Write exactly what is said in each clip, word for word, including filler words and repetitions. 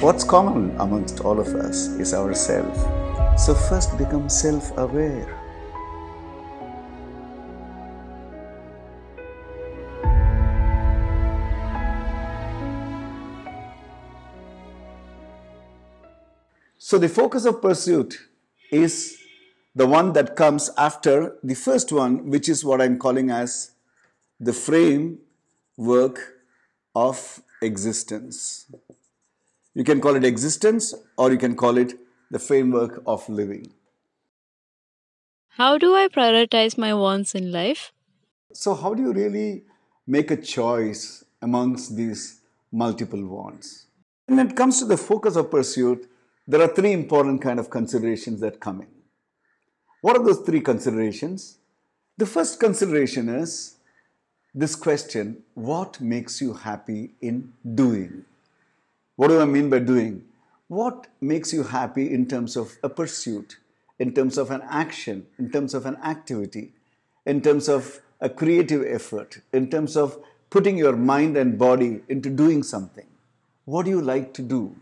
What's common amongst all of us is ourself. So first become self-aware. So the focus of pursuit is the one that comes after the first one, which is what I'm calling as the framework of existence. You can call it existence, or you can call it the framework of living. How do I prioritize my wants in life? So how do you really make a choice amongst these multiple wants? When it comes to the focus of pursuit, there are three important kind of considerations that come in. What are those three considerations? The first consideration is this question: what makes you happy in doing? What do I mean by doing? What makes you happy in terms of a pursuit, in terms of an action, in terms of an activity, in terms of a creative effort, in terms of putting your mind and body into doing something? What do you like to do?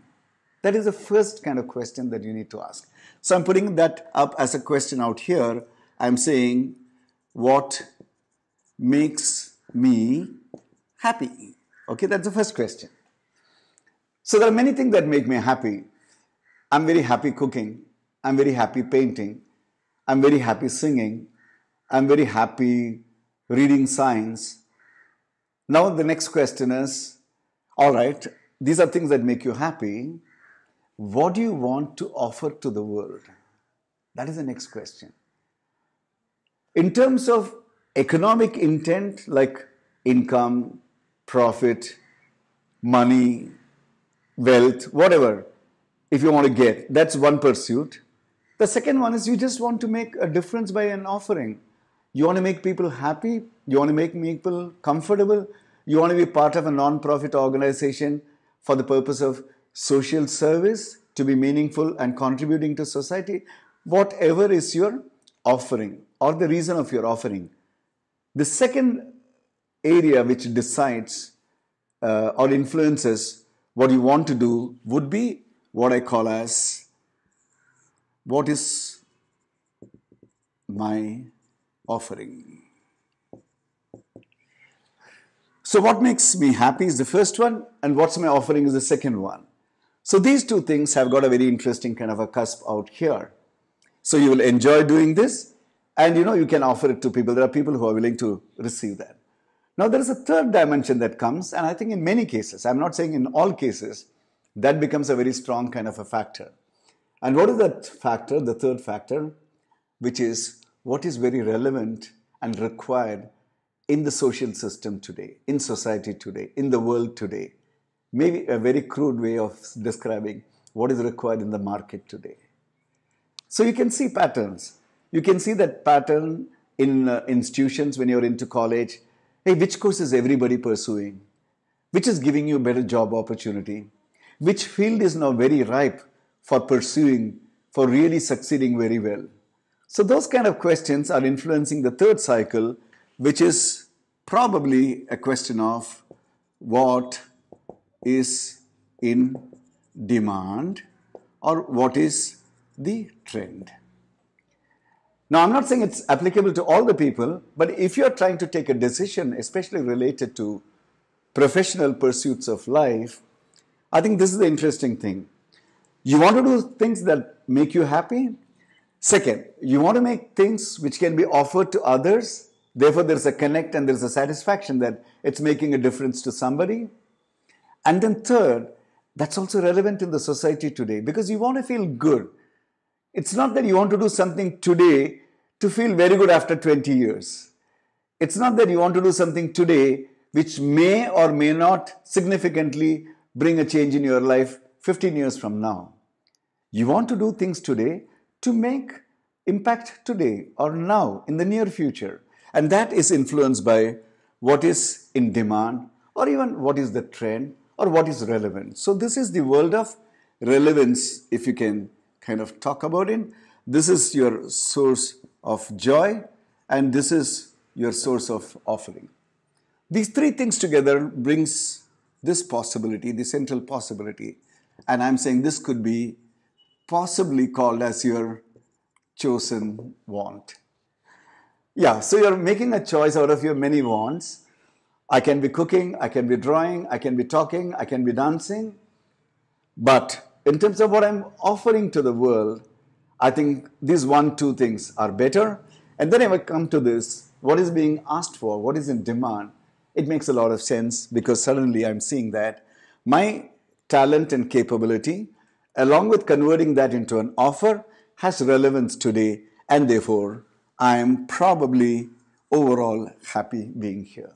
That is the first kind of question that you need to ask. So I'm putting that up as a question out here. I'm saying, what makes me happy? Okay, that's the first question. So there are many things that make me happy. I'm very happy cooking. I'm very happy painting. I'm very happy singing. I'm very happy reading science. Now the next question is, all right, these are things that make you happy. What do you want to offer to the world? That is the next question. In terms of economic intent, like income, profit, money, wealth, whatever, if you want to get, that's one pursuit. The second one is you just want to make a difference by an offering. You want to make people happy. You want to make people comfortable. You want to be part of a non-profit organization for the purpose of social service, to be meaningful and contributing to society. Whatever is your offering or the reason of your offering. The second area which decides uh, or influences what you want to do would be what I call as, what is my offering? So what makes me happy is the first one, and what's my offering is the second one. So these two things have got a very interesting kind of a cusp out here. So you will enjoy doing this, and you know you can offer it to people. There are people who are willing to receive that. Now, there is a third dimension that comes, and I think in many cases, I'm not saying in all cases, that becomes a very strong kind of a factor. And what is that factor, the third factor, which is what is very relevant and required in the social system today, in society today, in the world today? Maybe a very crude way of describing what is required in the market today. So you can see patterns. You can see that pattern in uh, institutions when you're into college. Hey, which course is everybody pursuing? Which is giving you a better job opportunity? Which field is now very ripe for pursuing, for really succeeding very well? So those kind of questions are influencing the third cycle, which is probably a question of what is in demand or what is the trend. Now, I'm not saying it's applicable to all the people, but if you're trying to take a decision, especially related to professional pursuits of life, I think this is the interesting thing. You want to do things that make you happy. Second, you want to make things which can be offered to others. Therefore, there's a connect and there's a satisfaction that it's making a difference to somebody. And then third, that's also relevant in the society today because you want to feel good. It's not that you want to do something today to feel very good after twenty years. It's not that you want to do something today which may or may not significantly bring a change in your life fifteen years from now. You want to do things today to make impact today or now in the near future. And that is influenced by what is in demand or even what is the trend or what is relevant. So this is the world of relevance, if you can kind of talk about it. This is your source of joy, and this is your source of offering. These three things together brings this possibility, the central possibility And I'm saying this could be possibly called as your chosen want. Yeah, so you're making a choice out of your many wants. I can be cooking, I can be drawing, I can be talking, I can be dancing. But in terms of what I'm offering to the world, I think these one, two things are better. And then if I come to this, what is being asked for, what is in demand, it makes a lot of sense, because suddenly I'm seeing that my talent and capability, along with converting that into an offer, has relevance today, and therefore I am probably overall happy being here.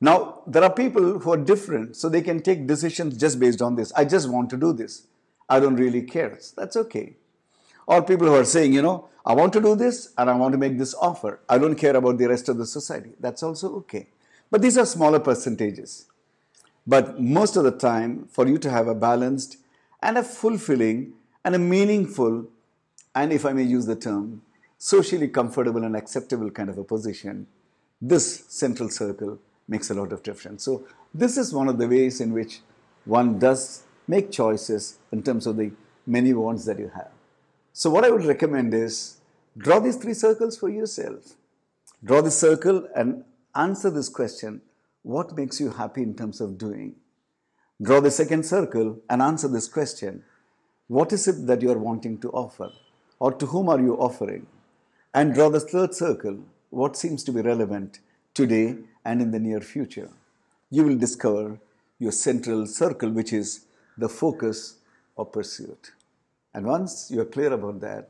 Now, there are people who are different, so they can take decisions just based on this. I just want to do this. I don't really care. So that's okay. Or people who are saying, you know, I want to do this and I want to make this offer. I don't care about the rest of the society. That's also okay. But these are smaller percentages. But most of the time, for you to have a balanced and a fulfilling and a meaningful, and if I may use the term, socially comfortable and acceptable kind of a position, this central circle makes a lot of difference. So this is one of the ways in which one does make choices in terms of the many wants that you have. So what I would recommend is draw these three circles for yourself. Draw the circle and answer this question, what makes you happy in terms of doing? Draw the second circle and answer this question, what is it that you are wanting to offer, or to whom are you offering? And draw the third circle, what seems to be relevant today and in the near future. You will discover your central circle, which is the focus of pursuit. And once you are clear about that,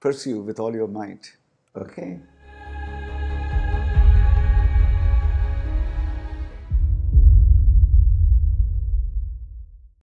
pursue with all your might. Okay?